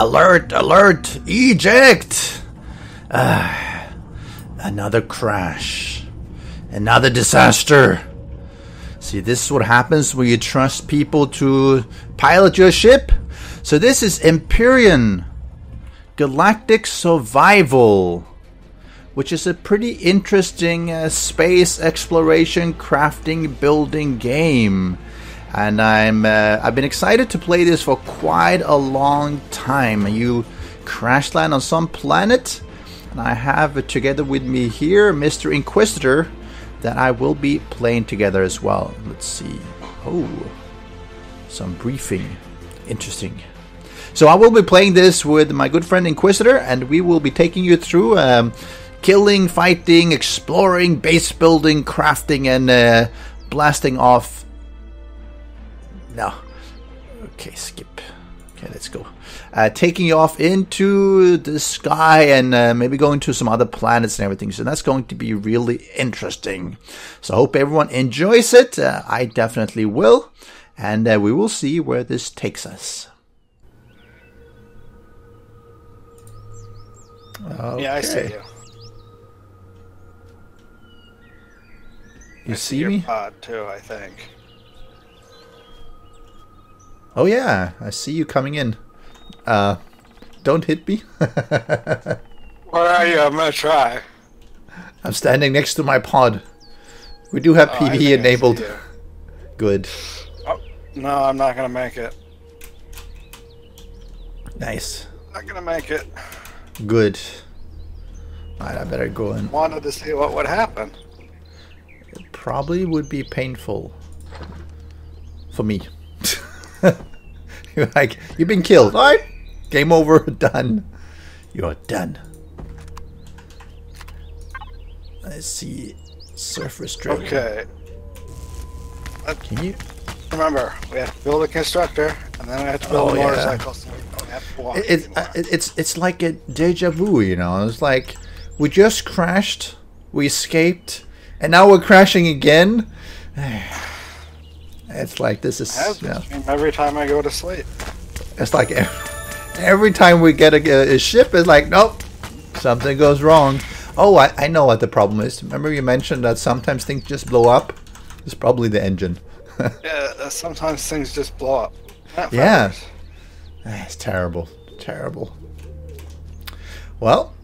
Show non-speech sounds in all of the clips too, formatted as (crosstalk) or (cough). Alert! Alert! Eject! Another crash. Another disaster. See, this is what happens when you trust people to pilot your ship. So this is Empyrion Galactic Survival, which is a pretty interesting space exploration, crafting, building game. And I've been excited to play this for quite a long time. You crash land on some planet, and I have together with me here Mr. Inquisitor, that I will be playing together as well. Let's see. Oh, some briefing. Interesting. So I will be playing this with my good friend Inquisitor, and we will be taking you through killing, fighting, exploring, base building, crafting, and blasting off. No. Okay, skip. Okay, let's go. Taking you off into the sky and maybe going to some other planets and everything. So that's going to be really interesting. So I hope everyone enjoys it. I definitely will. And we will see where this takes us. Okay. Yeah, I see you. You see me? Pod too, I think. Oh yeah, I see you coming in. Don't hit me. Where are you? I'm gonna try. I'm standing next to my pod. We do have PVE enabled. Good. Oh, no, I'm not gonna make it. Nice. Not gonna make it. Good. Alright, I better go in. Wanted to see what would happen. It probably would be painful. For me. You're like, you've been killed. Alright. Game over. Done. You're done. Let's see. Surface drill. Okay. Can you? Remember, we have to build a constructor, and then we have to build a motorcycle, so we don't have to walk anymore. It's like a deja vu, you know? It's like, we just crashed, we escaped, and now we're crashing again. It's like, this is... every time I go to sleep. It's like, every time we get a ship, it's like, nope, something goes wrong. Oh, I know what the problem is. Remember you mentioned that sometimes things just blow up? It's probably the engine. Yeah, sometimes things just blow up. Yeah. That's terrible. Terrible. Well,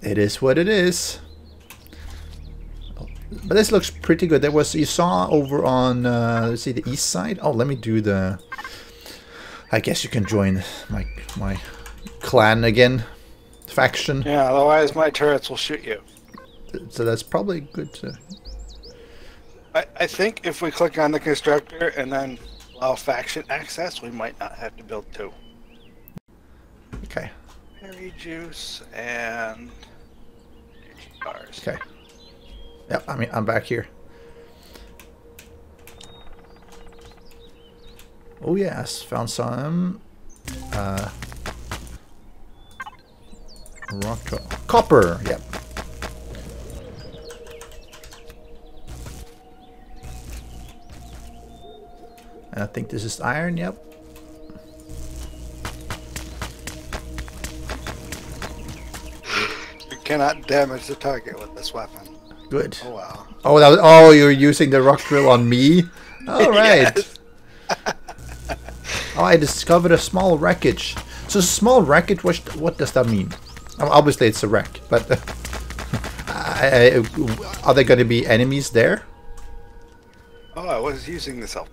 it is what it is. But this looks pretty good. There was, you saw over on, let's see, the east side. Oh, let me do the... I guess you can join my clan again. Faction. Yeah, otherwise my turrets will shoot you. So that's probably good to... I think if we click on the constructor and then allow faction access, we might not have to build two. Okay. Berry juice and bars. Okay. Yep, I mean, I'm back here. Oh yes, found some rock copper. Yep. I think this is iron, yep. You cannot damage the target with this weapon. Good. Oh wow. Oh, that was, oh, you're using the rock drill on me? Alright. Yes. (laughs) Oh, I discovered a small wreckage. So small wreckage, what does that mean? Obviously it's a wreck, but are there going to be enemies there? Oh, I was using this up.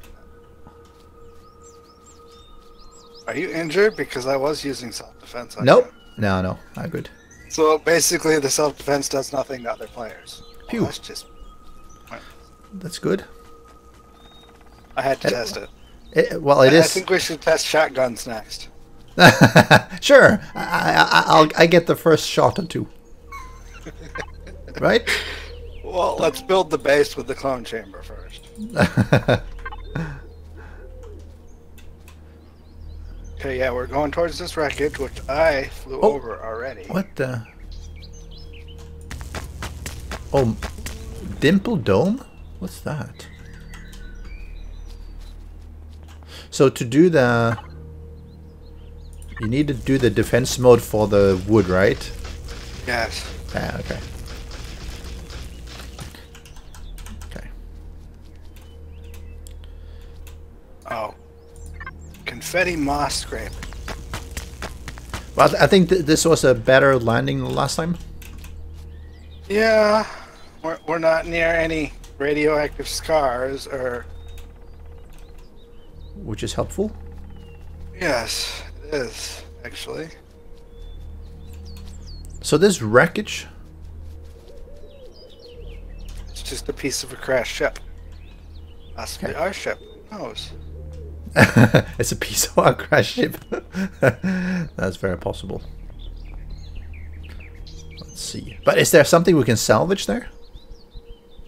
Are you injured? Because I was using self-defense. Nope. No, no. Not good. So basically the self-defense does nothing to other players. Pew. Well, that's good. I had to test it. I think we should test shotguns next. Sure. I get the first shot or two. Right? Well, let's build the base with the clone chamber first. Okay, yeah, we're going towards this wreckage, which I flew over already. What the? Oh, Dimple Dome? What's that? So to do the... You need to do the defense mode for the wood, right? Yes. Ah, okay. Okay. Oh. Confetti moss scrape. Well, I think this was a better landing than last time. Yeah. We're not near any radioactive scars or... Which is helpful. Yes, it is, actually. So this wreckage? It's just a piece of a crashed ship. Possibly our ship. Who knows? It's a piece of our crashed ship. That's very possible. Let's see. But is there something we can salvage there?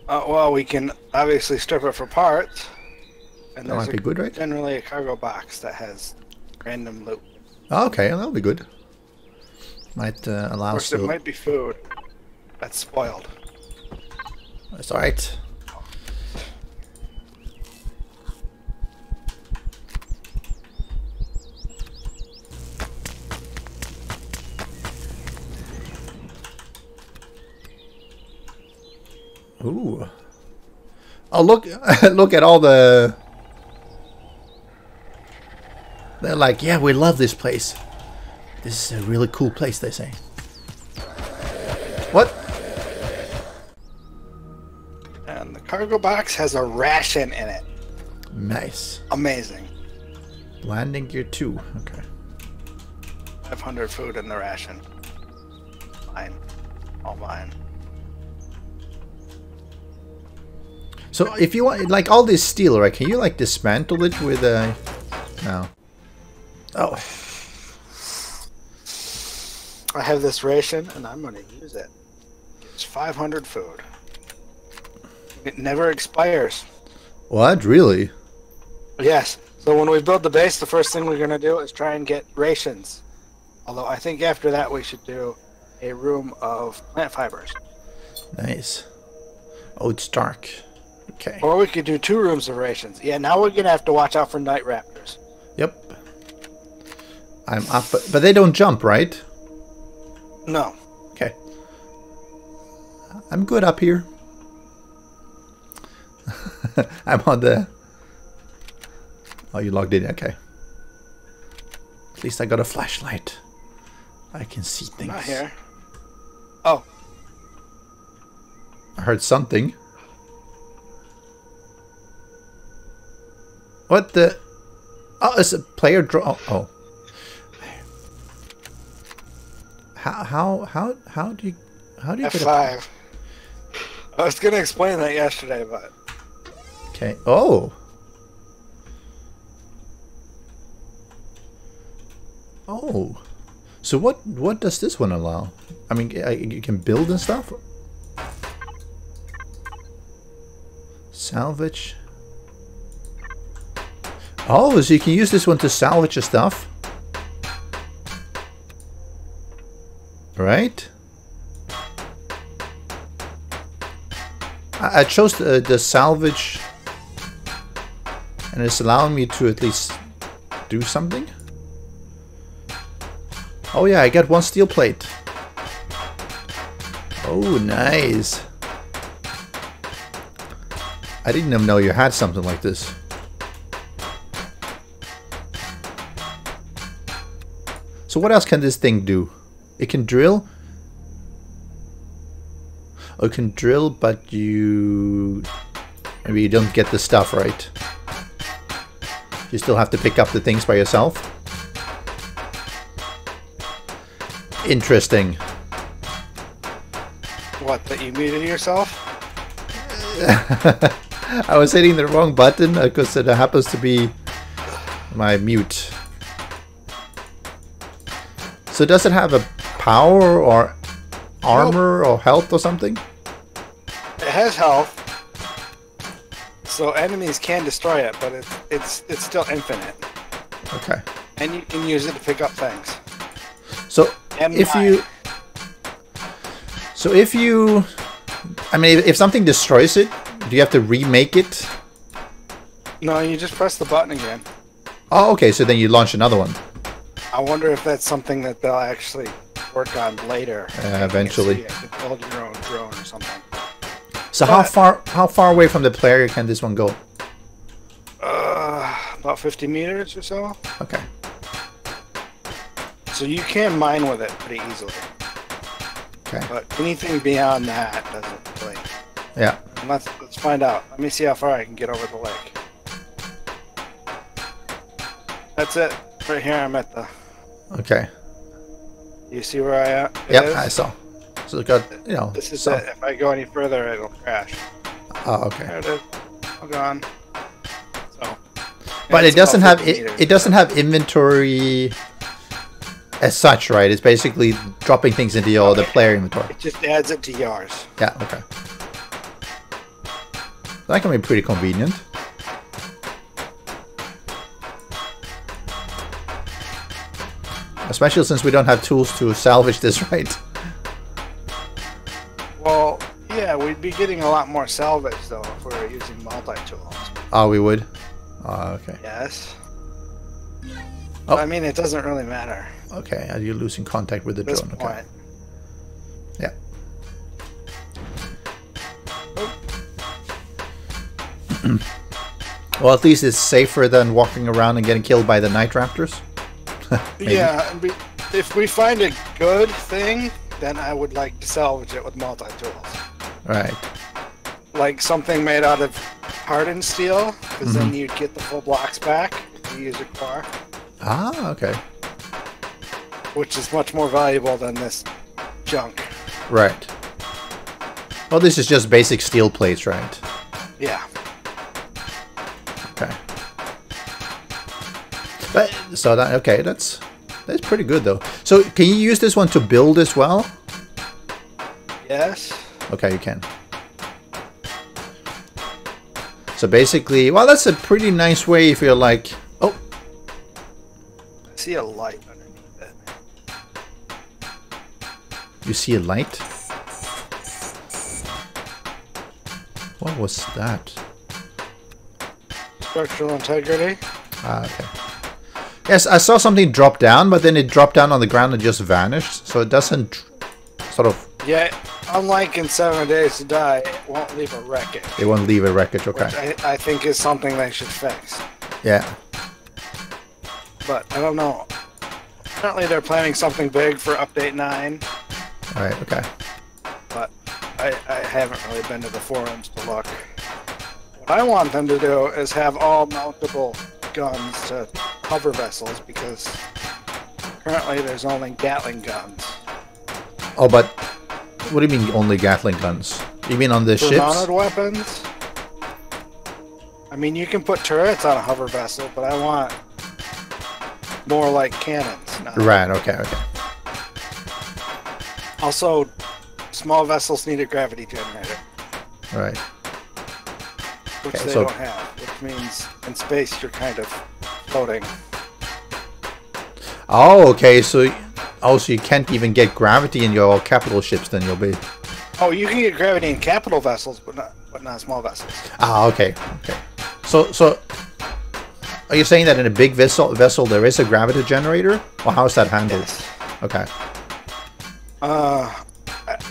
Well, we can obviously strip it for parts. And that might be good, right? Generally a cargo box that has random loot. Oh, okay, that'll be good. Might allow us to... Of course, there might be food. That's spoiled. That's alright. Ooh. Oh, look, look at all the... They're like, yeah, we love this place. This is a really cool place, they say. What? And the cargo box has a ration in it. Nice. Amazing. Landing gear 2. Okay. 500 food in the ration. Mine. All mine. So if you want, like, all this steel, right? Can you, like, dismantle it with a... No. Oh. I have this ration and I'm going to use it. It's 500 food. It never expires. What? Really? Yes. So when we build the base, the first thing we're going to do is try and get rations. Although I think after that we should do a room of plant fibers. Nice. Oh, it's dark. Okay. Or we could do 2 rooms of rations. Yeah, now we're going to have to watch out for night raptors. Yep. I'm up, but they don't jump, right? No. Okay. I'm good up here. I'm on the... Oh, you logged in. Okay. At least I got a flashlight. I can see things. I'm not here. Oh. I heard something. What the... Oh, it's a player draw... Oh. How do you get F5? I was gonna explain that yesterday, but okay. Oh. Oh. So what does this one allow? I mean, you can build and stuff. Salvage. Oh, so you can use this one to salvage your stuff. Right? I chose the salvage and it's allowing me to at least do something. Oh yeah, I got 1 steel plate. Oh, nice. I didn't even know you had something like this. So what else can this thing do? It can drill. Oh, it can drill, but you... Maybe you don't get the stuff, right? You still have to pick up the things by yourself. Interesting. What, that you muted yourself? I was hitting the wrong button because it happens to be my mute. So does it have a power or armor or health or something? It has health, so enemies can destroy it, but it's still infinite. Okay. And you can use it to pick up things. So if you, I mean, if something destroys it, do you have to remake it? No, you just press the button again. Oh, okay. So then you launch another one. I wonder if that's something that they'll actually work on later. Eventually. Build your own drone or something. So but, how far away from the player can this one go? About 50 meters or so. Okay. So you can mine with it pretty easily. Okay. But anything beyond that doesn't really. Yeah. And let's find out. Let me see how far I can get over the lake. That's it. Right here I'm at the... Okay. You see where I am? Yep, I saw. So got, you know, this is it. If I go any further, it'll crash. Oh, okay. There it is. I'm gone. So. But it doesn't have it doesn't have inventory as such, right? It's basically dropping things into your the player inventory. It just adds it to yours. Yeah. Okay. That can be pretty convenient. Especially since we don't have tools to salvage this, right? Well, yeah, we'd be getting a lot more salvage, though, if we were using multi-tools. Oh, we would? Oh, okay. Yes. Oh. I mean, it doesn't really matter. Okay, are you losing contact with the drone? Okay. Yeah. Oh. Well, at least it's safer than walking around and getting killed by the night raptors. Yeah, if we find a good thing, then I would like to salvage it with multi-tools. Right. Like something made out of hardened steel, because then you'd get the full blocks back if you use a car. Ah, okay. Which is much more valuable than this junk. Right. Well, this is just basic steel plates, right? Yeah. Okay. But, so that okay, that's pretty good though. So can you use this one to build as well? Yes. Okay, you can. So basically, well, that's a pretty nice way if you're like, oh, I see a light underneath it. You see a light? What was that? Structural integrity. Ah, okay. Yes, I saw something drop down, but then it dropped down on the ground and just vanished. So it doesn't sort of... Yeah, unlike in 7 Days to Die, it won't leave a wreckage. It won't leave a wreckage, okay. Which I think is something they should fix. Yeah. But I don't know. Apparently they're planning something big for Update 9. Alright, okay. But I haven't really been to the forums to look. What I want them to do is have all mountable guns to... hover vessels, because currently there's only Gatling guns. Oh, but what do you mean only Gatling guns? You mean on the ships? Mounted weapons? I mean, you can put turrets on a hover vessel, but I want more like cannons. Right, okay, okay. Also, small vessels need a gravity generator. Right. Which okay, they don't have, which means in space you're kind of floating. Oh, okay. So, also you can't even get gravity in your capital ships. Then you'll be. Oh, you can get gravity in capital vessels, but not small vessels. Ah, okay, okay. So, are you saying that in a big vessel there is a gravity generator, or how is that handled? Yes. Okay.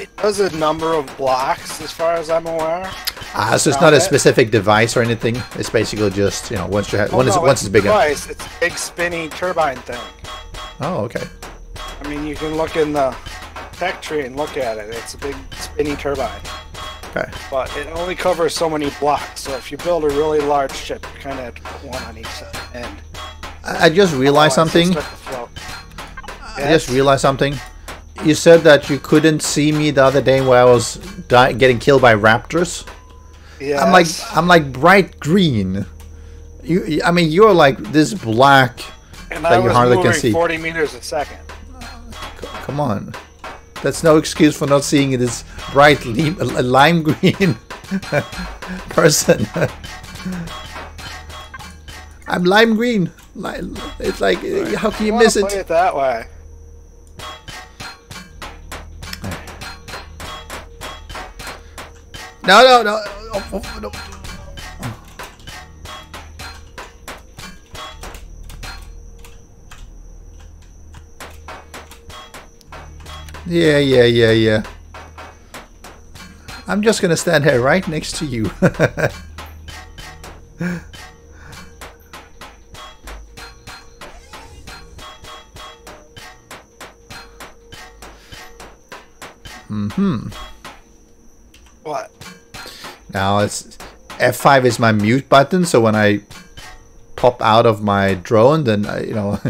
It does a number of blocks, as far as I'm aware. Ah, so it's not a specific device or anything. It's basically just, you know, once you have, once it's big enough. It's a big spinny turbine thing. Oh, okay. I mean, you can look in the tech tree and look at it. It's a big spinny turbine. Okay. But it only covers so many blocks. So if you build a really large ship, you kind of have to put one on each end. I just realized something. You said that you couldn't see me the other day where I was getting killed by raptors. Yes. I'm like bright green. I mean, you're like this black and that you hardly can see. 40 meters a second. Come on, that's no excuse for not seeing this bright lime green person. I'm lime green. It's like, how can you miss it? Play it that way. No. Oh, no. Yeah. I'm just gonna stand here right next to you. What? Now it's F5 is my mute button, so when I pop out of my drone, then I, you know,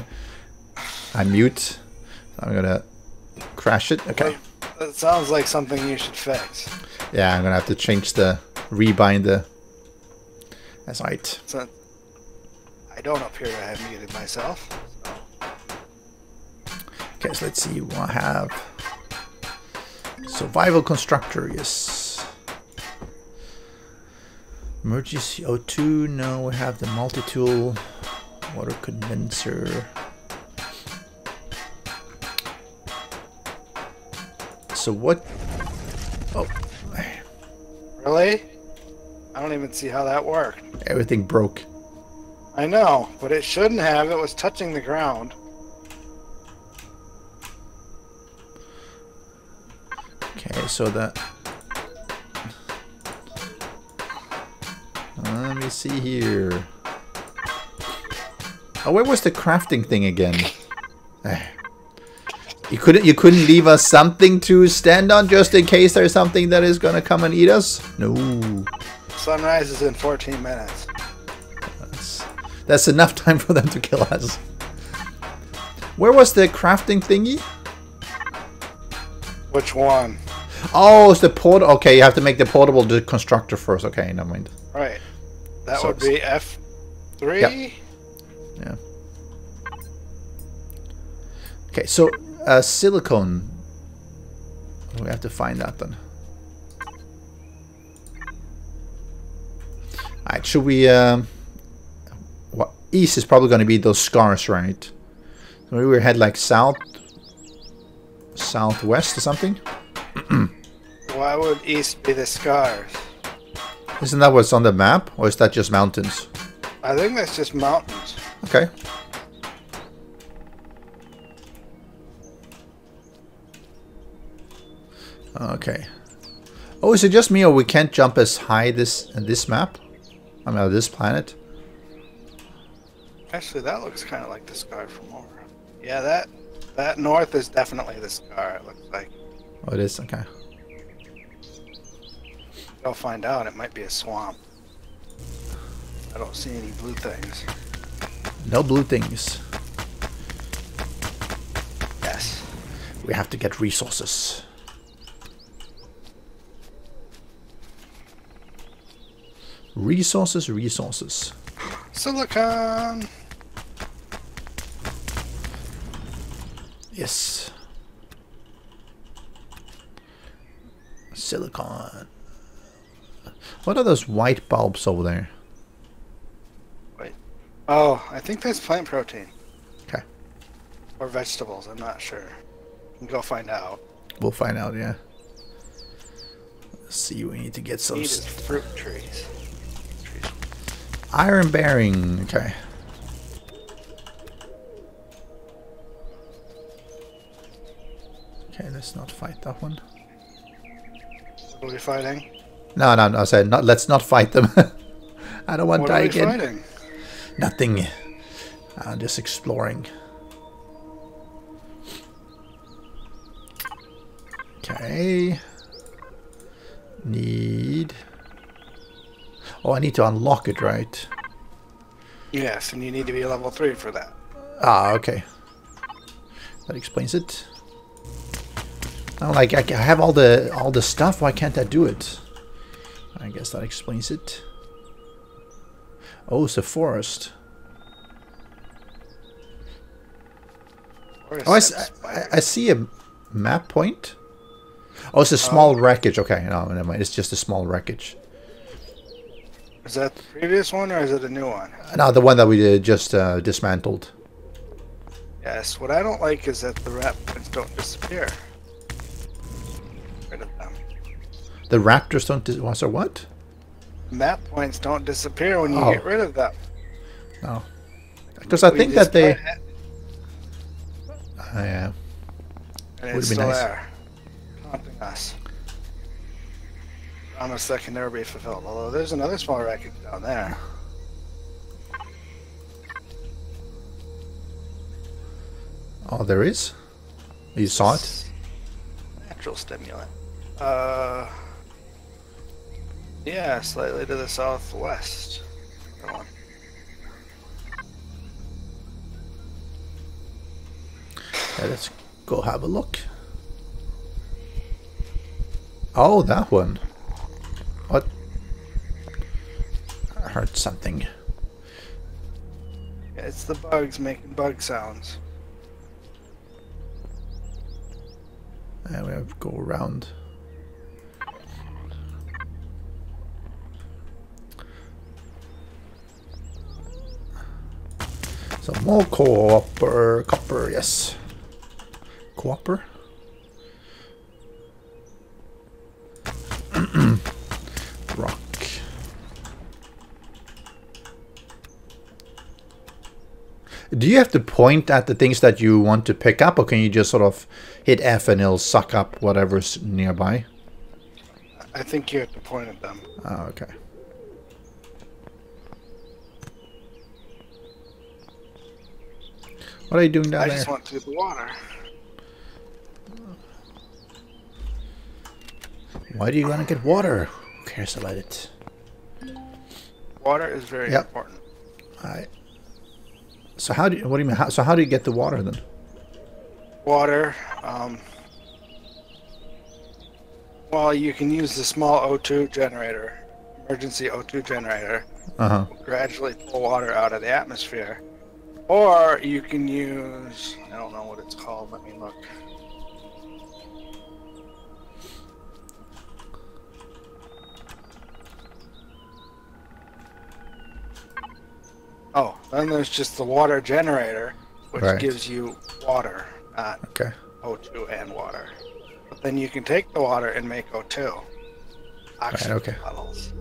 I mute. I'm gonna crash it. Okay. That sounds like something you should fix. Yeah, I'm gonna have to change the rebinder. That's right. So, I don't appear to have muted myself. So. Okay, so let's see what I have. Survival constructor, yes. Emergency O2, no, we have the multi-tool, water condenser. So what? Oh. Really? I don't even see how that worked. Everything broke. I know, but it shouldn't have. It was touching the ground. Okay, so that... Let me see here. Oh, where was the crafting thing again? You couldn't leave us something to stand on just in case there's something that is gonna come and eat us? No. Sunrise is in 14 minutes. That's enough time for them to kill us. Where was the crafting thingy? Which one? Oh, it's the port. Okay, you have to make the portable constructor first. Okay, never mind. Right. That would be F3? Yeah. Yeah. Okay, so silicone. We have to find that then. Alright, should we... Well, east is probably going to be those scars, right? So maybe we head like south. Southwest or something? Why would east be the scars? Isn't that what's on the map? Or is that just mountains? I think that's just mountains. Okay. Okay. Oh, is it just me or we can't jump as high this map? I mean, this planet? Actually, that looks kind of like the sky from over. Yeah, that north is definitely the scar, it looks like. Oh, it is? Okay. I'll find out. It might be a swamp. I don't see any blue things. No blue things. Yes. We have to get resources. Resources, resources. Silicon! Yes. Silicon. What are those white bulbs over there? Wait. Oh, I think that's plant protein. Okay. Or vegetables, I'm not sure. We can go find out. We'll find out, yeah. Let's see, we need to get some... fruit trees. Iron bearing, okay. Okay, let's not fight that one. What are we fighting? No, I said not, let's not fight them. I don't want to die again. What are we fighting? Nothing. I'm just exploring. Okay. Need... Oh, I need to unlock it, right? Yes, and you need to be level 3 for that. Ah, okay. That explains it. I'm like, I have all the stuff. Why can't I do it? I guess that explains it. Oh, it's a forest. Oh, I see a map point. Oh, it's a small wreckage. Okay, no, never mind. It's just a small wreckage. Is that the previous one or is it a new one? No, the one that we did just dismantled. Yes. What I don't like is that the rat points don't disappear. Rid of them. The raptors don't disappear? What? Map points don't disappear when you get rid of them. No. Because I think that they... Oh, yeah. Would be nice. There. prompting us. Promise that can never be fulfilled, although there's another small wreckage down there. Oh, there is? You saw it? Natural stimulant. Yeah, slightly to the southwest. Yeah, let's go have a look. Oh, that one. What? I heard something. Yeah, it's the bugs making bug sounds. And we have to go around. So more copper, yes. Copper. Rock. Do you have to point at the things that you want to pick up, or can you just sort of hit F and it'll suck up whatever's nearby? I think you have to point at them. Oh, okay. What are you doing down there? I just want to the water. Why do you want to get water? Who cares about it? Water is very important. All right. So how do you, what do you mean? So how do you get the water then? Water. Well, you can use the small O2 generator, emergency O2 generator. Gradually pull water out of the atmosphere. Or you can use, I don't know what it's called, let me look. Oh, then there's just the water generator, which gives you water, not O2 and water. But then you can take the water and make O2. Oxygen bottles.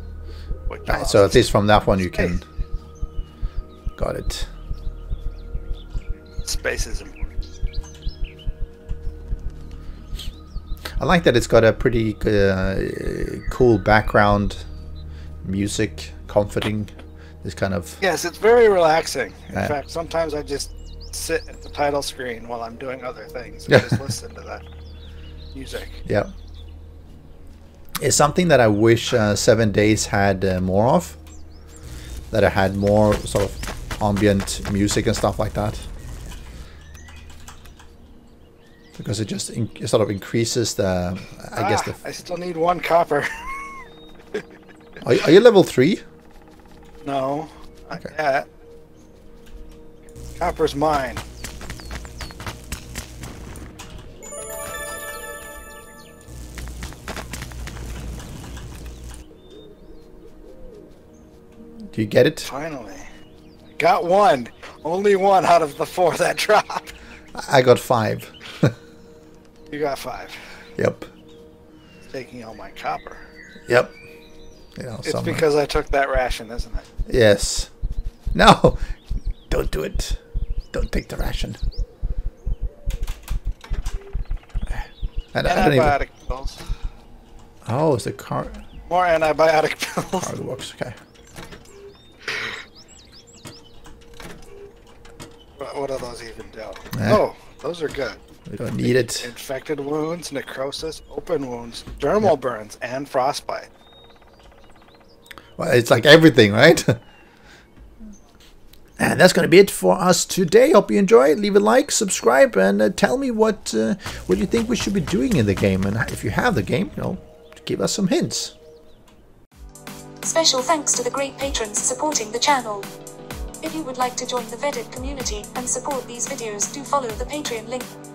Right, so at least from that one you can... Got it. Space is important. I like that it's got a pretty cool background music, comforting, this kind of... Yes, it's very relaxing. In fact, sometimes I just sit at the title screen while I'm doing other things and just listen to that music. Yeah. It's something that I wish 7 Days had more of, that I had more sort of ambient music and stuff like that. Because it just sort of increases the, I guess the... I still need one copper. are you level 3? No, not yet. Copper's mine. Do you get it? Finally. I got one. Only one out of the 4 that dropped. I got 5. You got 5. Yep. Taking all my copper. Yep. You know, it's somewhere. Because I took that ration, isn't it? Yes. No! Don't do it. Don't take the ration. And antibiotic pills. Oh, it's the car. More antibiotic pills. Card works, What do those even do? Oh, those are good. We don't need it. Infected wounds, necrosis, open wounds, dermal burns, and frostbite. Well, it's like everything, right? And that's going to be it for us today. Hope you enjoyed. Leave a like, subscribe, and tell me what you think we should be doing in the game. And if you have the game, you know, give us some hints. Special thanks to the great patrons supporting the channel. If you would like to join the Vedui community and support these videos, do follow the Patreon link.